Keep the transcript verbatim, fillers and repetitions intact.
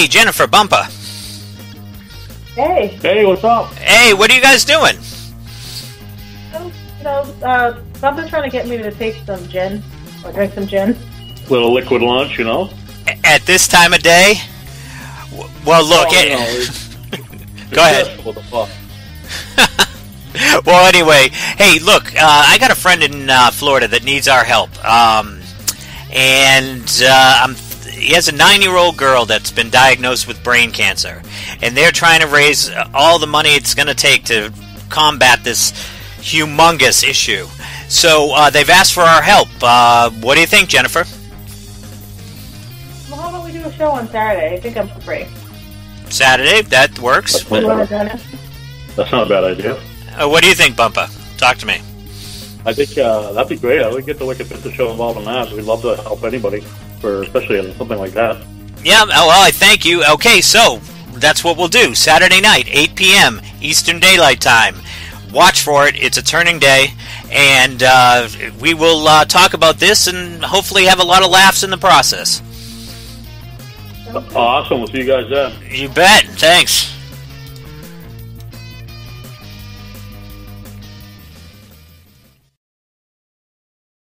Hey, Jennifer Bumpa. Hey. Hey, what's up? Hey, what are you guys doing? Oh, you know, uh, Bumper's trying to get me to take some gin, or drink some gin. A little liquid lunch, you know? At this time of day? Well, look, oh, it, no, go ahead. What the fuck? Well, anyway, hey, look, uh, I got a friend in uh, Florida that needs our help, um, and uh, I'm he has a nine-year-old girl that's been diagnosed with brain cancer, and they're trying to raise all the money it's going to take to combat this humongous issue. So uh, they've asked for our help. Uh, what do you think, Jennifer? Well, how about we do a show on Saturday? I think I'm free. Saturday? That works. That's not, that's not a bad idea. Uh, what do you think, Bumpa? Talk to me. I think uh, that'd be great. I would get the Wicked Business Show involved in that. We'd love to help anybody, for especially on something like that. Yeah, well, I thank you. Okay, so that's what we'll do. Saturday night, eight p m Eastern Daylight Time. Watch for it. It's a turning day. And uh, we will uh, talk about this and hopefully have a lot of laughs in the process. Awesome. We'll see you guys then. You bet. Thanks.